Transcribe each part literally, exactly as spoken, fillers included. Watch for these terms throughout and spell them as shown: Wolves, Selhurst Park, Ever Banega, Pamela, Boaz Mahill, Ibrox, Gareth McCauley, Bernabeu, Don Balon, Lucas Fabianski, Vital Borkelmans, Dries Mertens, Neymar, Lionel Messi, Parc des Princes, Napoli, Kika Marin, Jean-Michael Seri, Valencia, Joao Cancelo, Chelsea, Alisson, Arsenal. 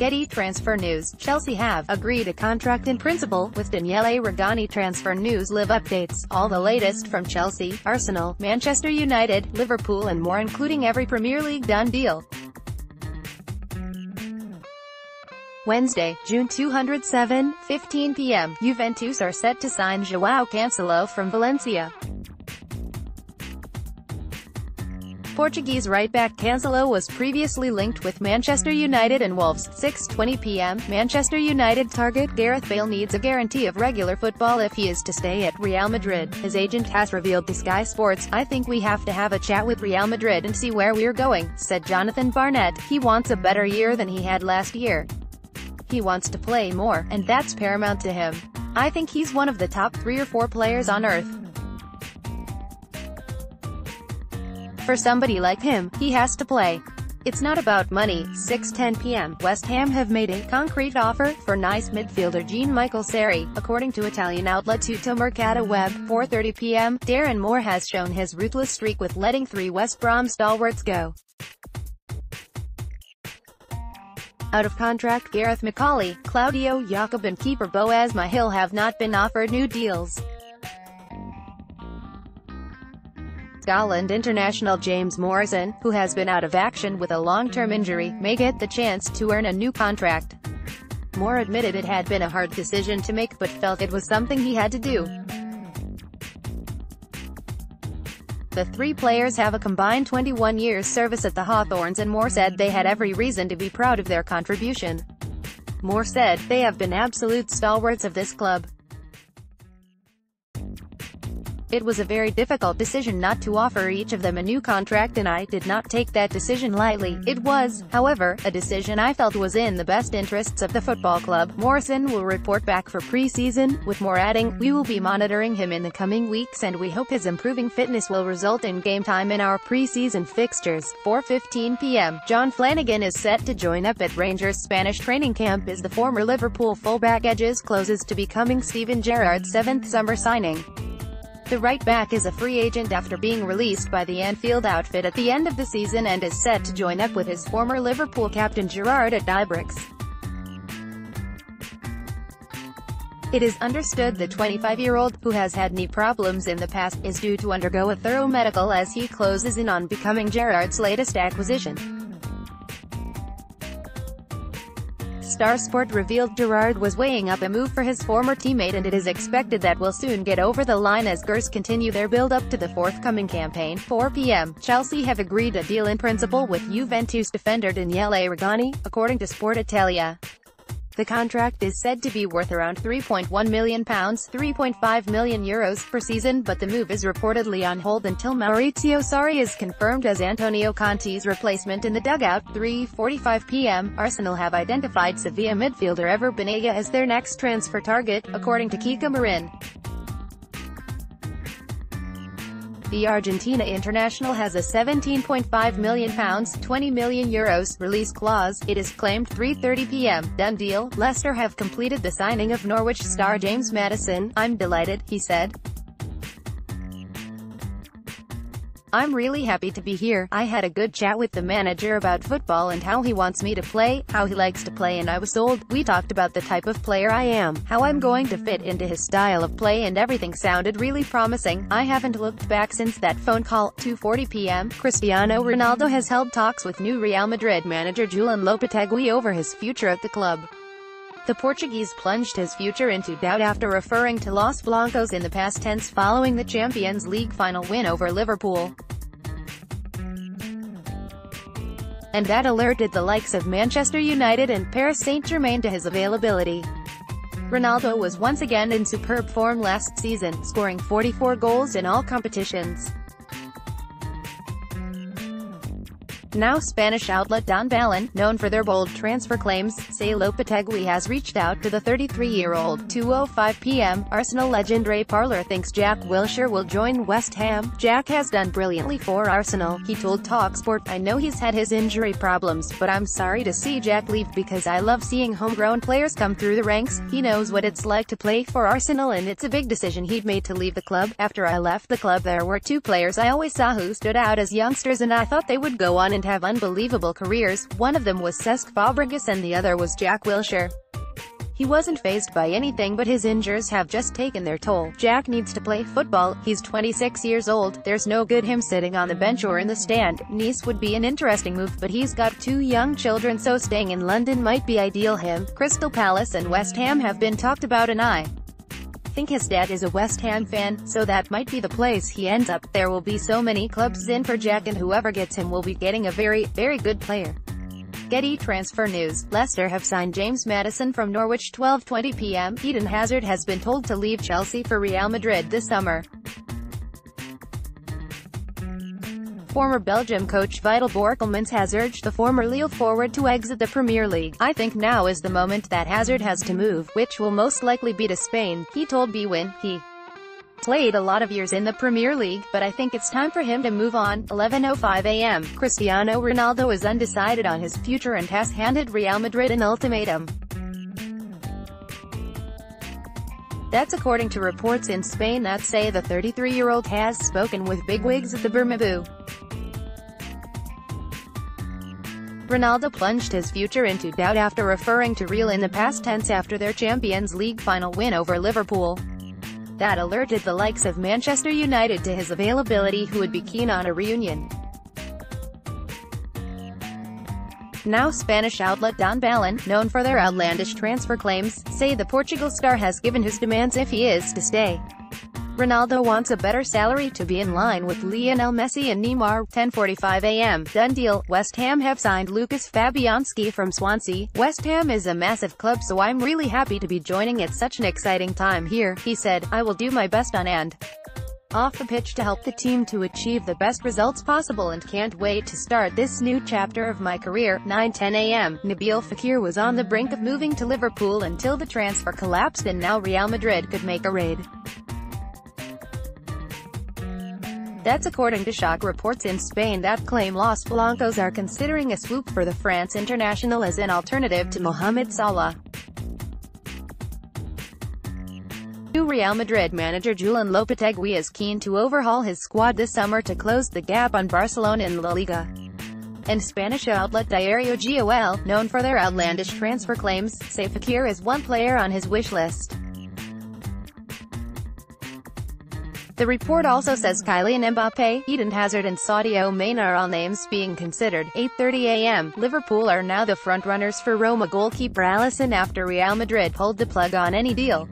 Getty transfer news, Chelsea have agreed a contract in principle, with Daniele Rugani. Transfer news live updates, all the latest from Chelsea, Arsenal, Manchester United, Liverpool and more, including every Premier League done deal. Wednesday, June two oh seven, fifteen p m, Juventus are set to sign Joao Cancelo from Valencia. Portuguese right-back Cancelo was previously linked with Manchester United and Wolves. six twenty p m, Manchester United target Gareth Bale needs a guarantee of regular football if he is to stay at Real Madrid, his agent has revealed to Sky Sports. I think we have to have a chat with Real Madrid and see where we're going, said Jonathan Barnett. He wants a better year than he had last year. He wants to play more, and that's paramount to him. I think he's one of the top three or four players on earth. For somebody like him, he has to play. It's not about money. six ten p m, West Ham have made a concrete offer for Nice midfielder Jean-Michael Seri, according to Italian outlet Tuttomercato Web. four thirty p m, Darren Moore has shown his ruthless streak with letting three West Brom stalwarts go. Out of contract Gareth McCauley, Claudio Jacob and keeper Boaz Mahill have not been offered new deals. Scotland international James Morrison, who has been out of action with a long-term injury, may get the chance to earn a new contract. Moore admitted it had been a hard decision to make but felt it was something he had to do. The three players have a combined twenty-one years service at the Hawthorns and Moore said they had every reason to be proud of their contribution. Moore said, they have been absolute stalwarts of this club. It was a very difficult decision not to offer each of them a new contract and I did not take that decision lightly. It was, however, a decision I felt was in the best interests of the football club. Morrison will report back for pre-season, with Moore adding, we will be monitoring him in the coming weeks and we hope his improving fitness will result in game time in our pre-season fixtures. four fifteen p m, John Flanagan is set to join up at Rangers' Spanish training camp as the former Liverpool fullback edges closes to becoming Steven Gerrard's seventh summer signing. The right-back is a free agent after being released by the Anfield outfit at the end of the season and is set to join up with his former Liverpool captain Gerrard at Ibrox. It is understood the twenty-five-year-old, who has had knee problems in the past, is due to undergo a thorough medical as he closes in on becoming Gerrard's latest acquisition. Star Sport revealed Gerrard was weighing up a move for his former teammate and it is expected that will soon get over the line as Gers continue their build-up to the forthcoming campaign. four p m, Chelsea have agreed a deal in principle with Juventus defender Daniele Rugani, according to Sport Italia. The contract is said to be worth around three point one million pounds (three point five million euros) Euros per season, but the move is reportedly on hold until Maurizio Sarri is confirmed as Antonio Conte's replacement in the dugout. three forty-five p m, Arsenal have identified Sevilla midfielder Ever Banega as their next transfer target, according to Kika Marin. The Argentina international has a seventeen point five million pounds twenty million euros release clause, it is claimed. three thirty p m, done deal. Leicester have completed the signing of Norwich star James Maddison. I'm delighted, he said. I'm really happy to be here. I had a good chat with the manager about football and how he wants me to play, how he likes to play and I was sold. We talked about the type of player I am, how I'm going to fit into his style of play and everything sounded really promising. I haven't looked back since that phone call. two forty p m, Cristiano Ronaldo has held talks with new Real Madrid manager Julen Lopetegui over his future at the club. The Portuguese plunged his future into doubt after referring to Los Blancos in the past tense following the Champions League final win over Liverpool. And that alerted the likes of Manchester United and Paris Saint-Germain to his availability. Ronaldo was once again in superb form last season, scoring forty-four goals in all competitions. Now Spanish outlet Don Balon, known for their bold transfer claims, say Lopetegui has reached out to the thirty-three-year-old. two oh five p m, Arsenal legend Ray Parlour thinks Jack Wilshere will join West Ham. Jack has done brilliantly for Arsenal, he told TalkSport. I know he's had his injury problems, but I'm sorry to see Jack leave because I love seeing homegrown players come through the ranks. He knows what it's like to play for Arsenal and it's a big decision he'd made to leave the club. After I left the club there were two players I always saw who stood out as youngsters and I thought they would go on and and have unbelievable careers. One of them was Cesc Fabregas and the other was Jack Wilshere. He wasn't fazed by anything, but his injuries have just taken their toll. Jack needs to play football, he's twenty-six years old, there's no good him sitting on the bench or in the stand. Nice would be an interesting move, but he's got two young children, so staying in London might be ideal him. Crystal Palace and West Ham have been talked about, and I think his dad is a West Ham fan, so that might be the place he ends up. There will be so many clubs in for Jack, and whoever gets him will be getting a very, very good player. Getty transfer news, Leicester have signed James Maddison from Norwich twelve twenty p m Eden Hazard has been told to leave Chelsea for Real Madrid this summer. Former Belgium coach Vital Borkelmans has urged the former Lille forward to exit the Premier League. I think now is the moment that Hazard has to move, which will most likely be to Spain, he told bwin. He played a lot of years in the Premier League, but I think it's time for him to move on. eleven oh five a m Cristiano Ronaldo is undecided on his future and has handed Real Madrid an ultimatum. That's according to reports in Spain that say the thirty-three-year-old has spoken with bigwigs at the Bernabeu. Ronaldo plunged his future into doubt after referring to Real in the past tense after their Champions League final win over Liverpool. That alerted the likes of Manchester United to his availability, who would be keen on a reunion. Now Spanish outlet Don Balon, known for their outlandish transfer claims, say the Portugal star has given his demands if he is to stay. Ronaldo wants a better salary to be in line with Lionel Messi and Neymar. ten forty-five a m Done deal, West Ham have signed Lucas Fabianski from Swansea. West Ham is a massive club, so I'm really happy to be joining at such an exciting time here, he said. I will do my best on and off the pitch to help the team to achieve the best results possible and can't wait to start this new chapter of my career. nine ten a m Nabil Fakir was on the brink of moving to Liverpool until the transfer collapsed, and now Real Madrid could make a raid. That's according to Shock reports in Spain that claim Los Blancos are considering a swoop for the France international as an alternative to Mohamed Salah. New Real Madrid manager Julen Lopetegui is keen to overhaul his squad this summer to close the gap on Barcelona in La Liga. And Spanish outlet Diario G O L, known for their outlandish transfer claims, say Fakir is one player on his wish list. The report also says Kylian Mbappe, Eden Hazard and Sadio Mane are all names being considered. eight thirty a m Liverpool are now the frontrunners for Roma goalkeeper Alisson after Real Madrid pulled the plug on any deal.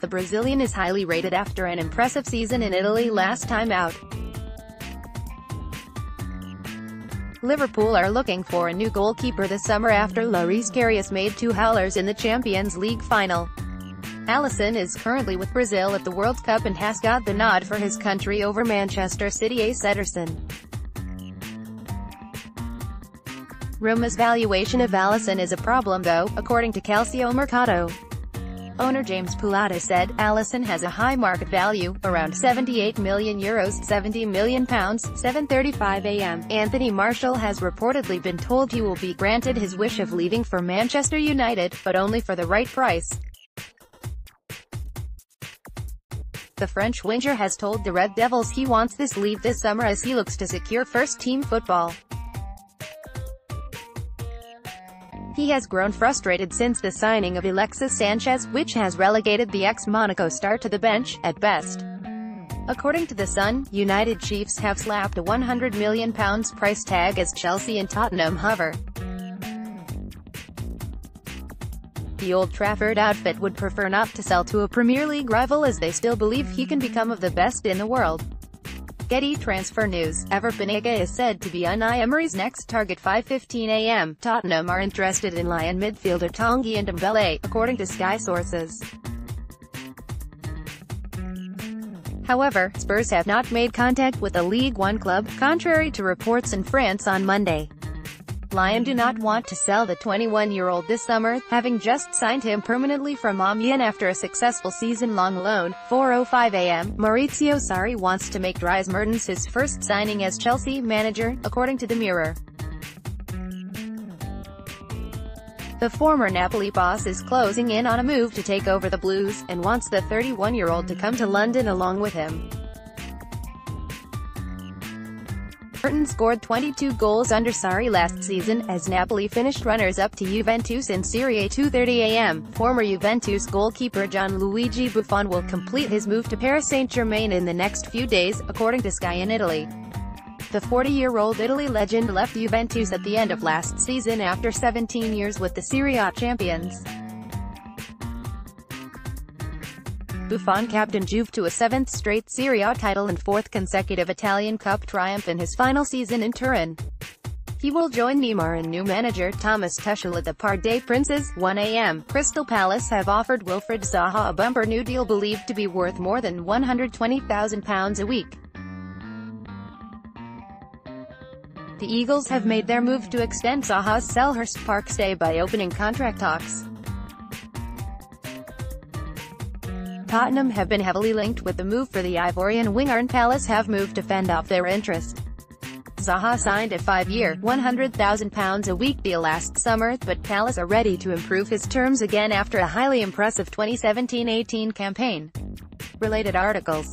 The Brazilian is highly rated after an impressive season in Italy last time out. Liverpool are looking for a new goalkeeper this summer after Loris Karius made two howlers in the Champions League final. Alisson is currently with Brazil at the World Cup and has got the nod for his country over Manchester City's Ederson. Roma's valuation of Alisson is a problem though, according to Calcio Mercato. Owner James Pulata said, Alisson has a high market value, around seventy-eight million euros, seventy million pounds, seven thirty-five a m Anthony Martial has reportedly been told he will be granted his wish of leaving for Manchester United, but only for the right price. The French winger has told the Red Devils he wants this leave this summer as he looks to secure first-team football. He has grown frustrated since the signing of Alexis Sanchez, which has relegated the ex-Monaco star to the bench, at best. According to The Sun, United chiefs have slapped a one hundred million pounds price tag as Chelsea and Tottenham hover. The Old Trafford outfit would prefer not to sell to a Premier League rival as they still believe he can become of the best in the world. Getty transfer news, Ever Banega is said to be Unai Emery's next target. five fifteen a m Tottenham are interested in Lyon midfielder Tanguy and Ndombele, according to Sky sources. However, Spurs have not made contact with a League One club, contrary to reports in France on Monday. Lyon do not want to sell the twenty-one-year-old this summer, having just signed him permanently from Amiens after a successful season-long loan. four oh five a m Maurizio Sarri wants to make Dries Mertens his first signing as Chelsea manager, according to the Mirror. The former Napoli boss is closing in on a move to take over the Blues, and wants the thirty-one-year-old to come to London along with him. Everton scored twenty-two goals under Sarri last season, as Napoli finished runners-up to Juventus in Serie A. two thirty a m Former Juventus goalkeeper Gianluigi Buffon will complete his move to Paris Saint-Germain in the next few days, according to Sky in Italy. The forty-year-old Italy legend left Juventus at the end of last season after seventeen years with the Serie A champions. Buffon captained Juve to a seventh straight Serie A title and fourth consecutive Italian Cup triumph in his final season in Turin. He will join Neymar and new manager Thomas Tuchel at the Parc des Princes. one a m Crystal Palace have offered Wilfried Zaha a bumper new deal believed to be worth more than one hundred twenty thousand pounds a week. The Eagles have made their move to extend Zaha's Selhurst Park stay by opening contract talks. Tottenham have been heavily linked with the move for the Ivorian winger, and Palace have moved to fend off their interest. Zaha signed a five-year, one hundred thousand pounds a week deal last summer, but Palace are ready to improve his terms again after a highly impressive twenty seventeen eighteen campaign. Related articles.